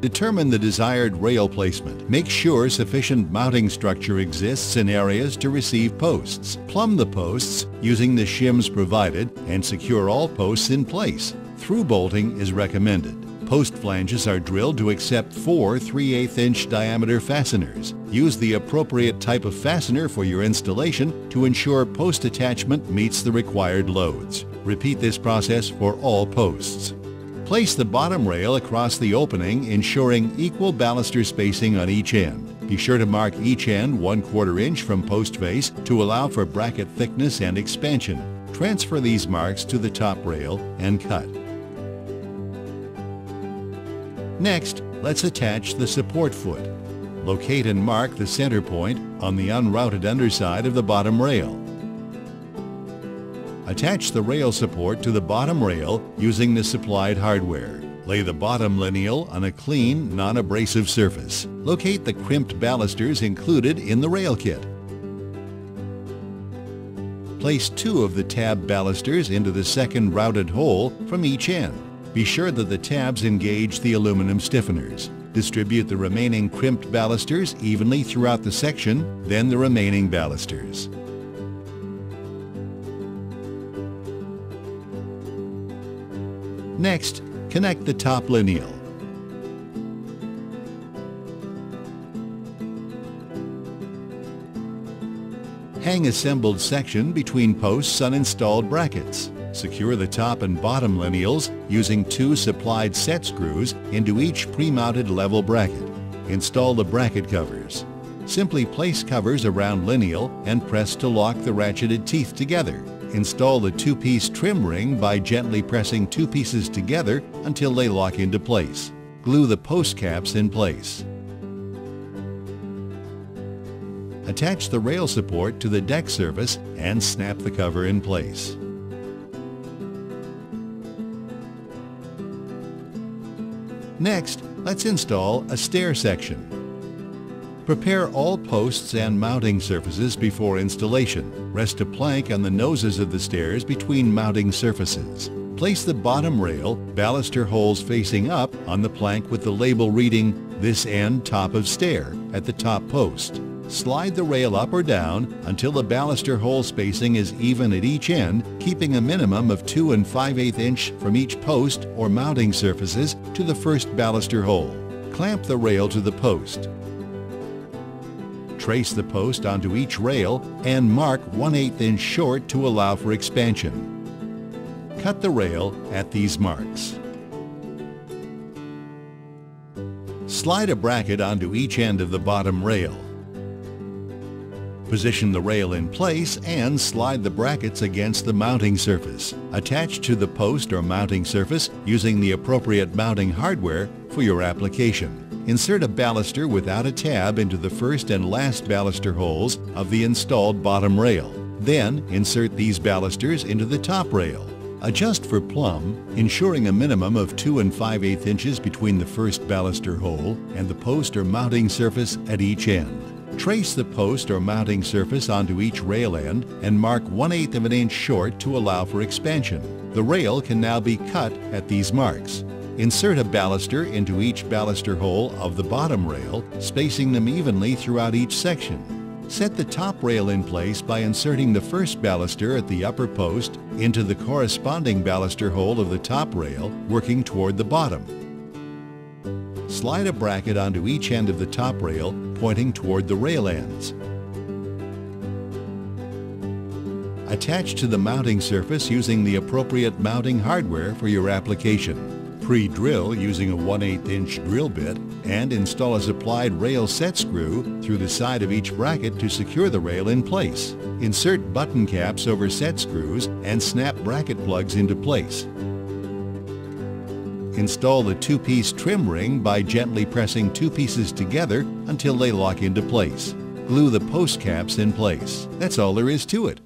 Determine the desired rail placement. Make sure sufficient mounting structure exists in areas to receive posts. Plumb the posts using the shims provided and secure all posts in place. Through bolting is recommended. Post flanges are drilled to accept 4 3/8-inch diameter fasteners. Use the appropriate type of fastener for your installation to ensure post attachment meets the required loads. Repeat this process for all posts. Place the bottom rail across the opening, ensuring equal baluster spacing on each end. Be sure to mark each end 1/4 inch from post face to allow for bracket thickness and expansion. Transfer these marks to the top rail and cut. Next, let's attach the support foot. Locate and mark the center point on the unrouted underside of the bottom rail. Attach the rail support to the bottom rail using the supplied hardware. Lay the bottom lineal on a clean, non-abrasive surface. Locate the crimped balusters included in the rail kit. Place 2 of the tab balusters into the second routed hole from each end. Be sure that the tabs engage the aluminum stiffeners. Distribute the remaining crimped balusters evenly throughout the section, then the remaining balusters. Next, connect the top lineal. Hang assembled section between posts on installed brackets. Secure the top and bottom lineals using 2 supplied set screws into each pre-mounted level bracket. Install the bracket covers. Simply place covers around lineal and press to lock the ratcheted teeth together. Install the 2-piece trim ring by gently pressing 2 pieces together until they lock into place. Glue the post caps in place. Attach the rail support to the deck surface and snap the cover in place. Next, let's install a stair section. Prepare all posts and mounting surfaces before installation. Rest a plank on the noses of the stairs between mounting surfaces. Place the bottom rail, baluster holes facing up, on the plank with the label reading, "This end top of stair," at the top post. Slide the rail up or down until the baluster hole spacing is even at each end, keeping a minimum of 2 5/8 inch from each post or mounting surfaces to the first baluster hole. Clamp the rail to the post. Trace the post onto each rail and mark 1/8 inch short to allow for expansion. Cut the rail at these marks. Slide a bracket onto each end of the bottom rail. Position the rail in place and slide the brackets against the mounting surface. Attach to the post or mounting surface using the appropriate mounting hardware for your application. Insert a baluster without a tab into the first and last baluster holes of the installed bottom rail. Then insert these balusters into the top rail. Adjust for plumb, ensuring a minimum of 2 5/8 inches between the first baluster hole and the post or mounting surface at each end. Trace the post or mounting surface onto each rail end and mark 1/8 inch short to allow for expansion. The rail can now be cut at these marks. Insert a baluster into each baluster hole of the bottom rail, spacing them evenly throughout each section. Set the top rail in place by inserting the first baluster at the upper post into the corresponding baluster hole of the top rail, working toward the bottom. Slide a bracket onto each end of the top rail, pointing toward the rail ends. Attach to the mounting surface using the appropriate mounting hardware for your application. Pre-drill using a 1/8 inch drill bit and install a supplied rail set screw through the side of each bracket to secure the rail in place. Insert button caps over set screws and snap bracket plugs into place. Install the 2-piece trim ring by gently pressing 2 pieces together until they lock into place. Glue the post caps in place. That's all there is to it.